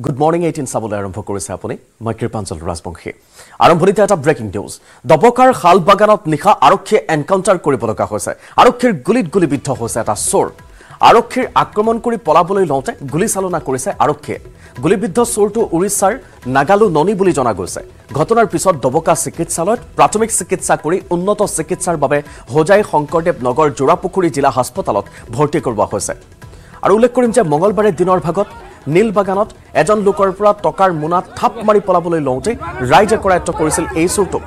Good morning, 18 Sabul Aram Pokorisaponi, my Kripansal Rasbonke. Arampolita breaking news. Dobokar Hal Baganot Nika Aroke encounter Kuripoloka Hose. Arokir Gulit Gulibito Hose at a sore. Arokir Akraman Kuri Polaboli Lonte, Gulisalona Kurisa Aroke. Gulibito Sur to Urisar, Nagalu Noni Bulijonagose. Gotonar Pisot Doboka Sikit Salot, Pratomic Sikit Sakuri, Unnoto Sikit Sarbabe, Hojai Honkordep Nogor, Jurapukuri Jila Hospitalot, Bortikurba Hose. Arulekorim Mongolbare Dinor Bagot. Nil Baganot, Ejon Lukorpura, Tokar Muna, Thap Maripolaboli Lonte, Raija Korato Corisil A Surto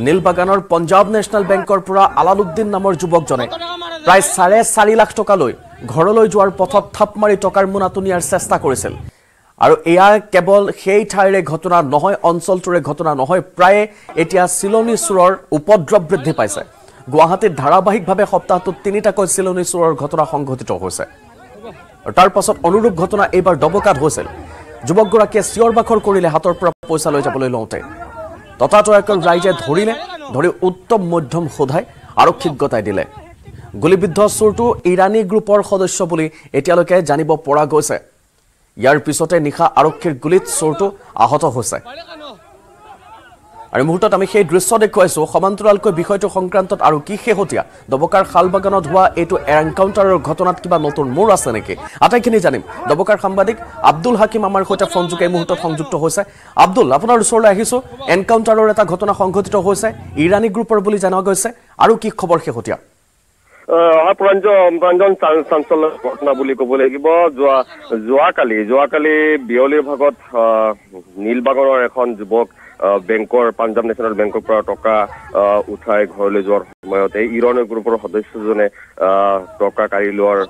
Nil Baganor, Punjab National Bank Corpora, Alaluddin Namor Jubok Jone, Price Sare Sarilak Tokaloi, Goroloi Juar Potot, Thap Maritokar Munatuniar Sesta Corisil, Aro Air Cable, Hey Tire Gotuna Nohoi, Onsol Ture Gotuna Nohoi, Prae, Etia Siloni Suror, Upodrop Bridhi Paisa, Guahati Darabahik Babe Hopta to Tinitako Siloni Suror Gotura Hongotito Hose. Tarpasot Onurup Gotona Eber Dobokat Hosel, Jubogura Kes Yorbakor Korile Hator Proposa Lojapolo Lonte, Totatoakal Rajet Horile, Dori Uttom Modom Hodai, Arokit Gotai Dile, Gulibidho Surtu, Irani Group or Hodoshopoli, Etialoke, Janibo Poragose, Yar Pisote Nika, Arokir Gulit Surtu, Ahoto Hose, Amutamike Drisode Koeso, Homantralko Bihoto Honkrantot Aruki Hotia, Dobokar Halbaganotwa, E to encounter Gotonat Kiba Noton Mura Seneke, Atakini Janim, Dobokar Hambadik, Abdul Hakim Amar Hota Fonzuke Muto Hongjuto Hose, Abdul Laponar Sola Hiso, encounter Reta Gotona Hongotito Hose, Irani Group or Bulijanagose, Aruki Kobor Hotia. Ranjon Sansol Nabuliko Bolegibo, Zuakali, Bioli Hagot, Nil Bagor, Honjubok. Bankor Punjab National Bank of Toka Utai College or Mayote Ironic Group of Hodisone Toka Kailor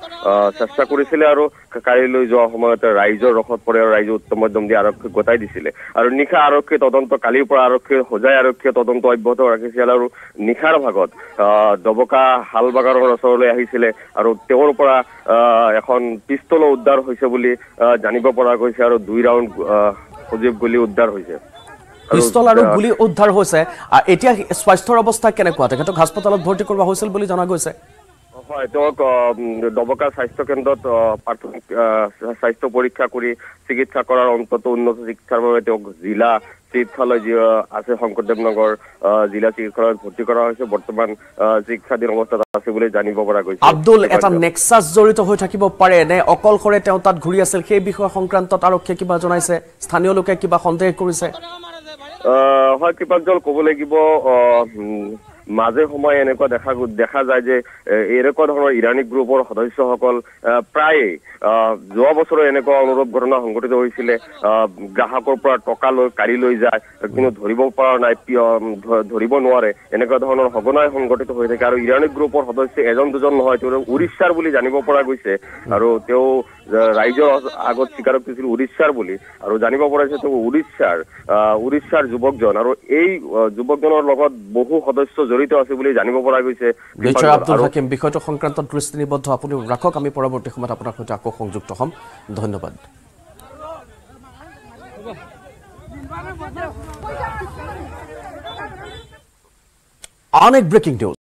Sasta Kurisilaro, Kakailujo Homata Riser or Hot for Raizu Tomodom the Arok Gotai Disile. Are Nika Aroke Odonto Kalipur Aroke Hosai Aroke Odonto Boto Rakisilaru Nikaragot Doboka Halbagar Sole Hisile Aro Teoropora Hon Pistolo Dar Hosebuli Janibo Poragosaro do round Hoseb Guli Udar Hose. Pistol আৰু গুলি উদ্ধার হৈছে এতিয়া স্বাস্থ্যৰ অৱস্থা কেনেকুৱা তেখেতক হাসপাতালত ভৰ্তি কৰোৱা হৈছিল বুলি জানা গৈছে হয় তেওঁক ডবকা স্বাস্থ্য কেন্দ্ৰত প্ৰাথমিক স্বাস্থ্য পৰীক্ষা কৰি চিকিৎসা কৰাৰ অন্তত উন্নত চিকিৎসাৰ বাবে তেওঁক জিলা চিকিৎসালয় আছে শংকৰদেৱনগৰ জিলা চিকিৎসালয়ত ভৰ্তি কৰা হৈছে বৰ্তমান চিকিৎসাধীন অৱস্থাত আছে বুলি জানিব পৰা গৈছে আব্দুল এটা নেক্সাস জড়িত হৈ থাকিব পাৰে নে অকলশৰে তেওঁ তাত ঘূৰি আছিল সেই বিষয় সংক্রান্তত আৰু কিবা জনাইছে স্থানীয় লোকে কিবা সন্দেহ কৰিছে হয় কিপাঞ্জল কব লাগিব মাজে সময় এনেকুৱা দেখা যায় যে এৰেকো ধৰণৰ ইৰানিক গ্ৰুপৰ সদস্যসকল প্ৰায় যোৱা বছৰ এনেকুৱা অনুৰূপ ঘটনা সংঘটিত হৈছিল গ্ৰাহকৰ পৰা টকা লৈ কাৰি লৈ যায় কিন্তু ধৰিব পৰা নাই ধৰিব নোৱাৰে এনেকুৱা ধৰণৰ হগনাই সংঘটিত হৈ থাকে আৰু ইৰানিক গ্ৰুপৰ সদস্য এজন দুজন নহয় তেওঁ উৰিষ্যাৰ বুলি জানিব পৰা গৈছে আৰু তেওঁ ৰাইজৰ আগত স্বীকাৰ কৰিছিল উৰিষ্যাৰ বুলি আৰু জানিব পৰা হৈছে তেওঁ উৰিষ্যাৰ যুৱকজন আৰু এই যুৱকজনৰ লগত বহু সদস্য জড়িত আছে বুলি জানিব পৰা গৈছে বিচাৰ আব্দুল হাকিম বিষয়টো সংক্রান্ত দৃষ্টিনিবদ্ধ আপুনি ৰাখক আমি পৰৱৰ্তী সময়ত আপোনাক সৈতে আকৌ সংযুক্ত হ'ম ধন্যবাদ অনেক ব্রেকিং নিউজ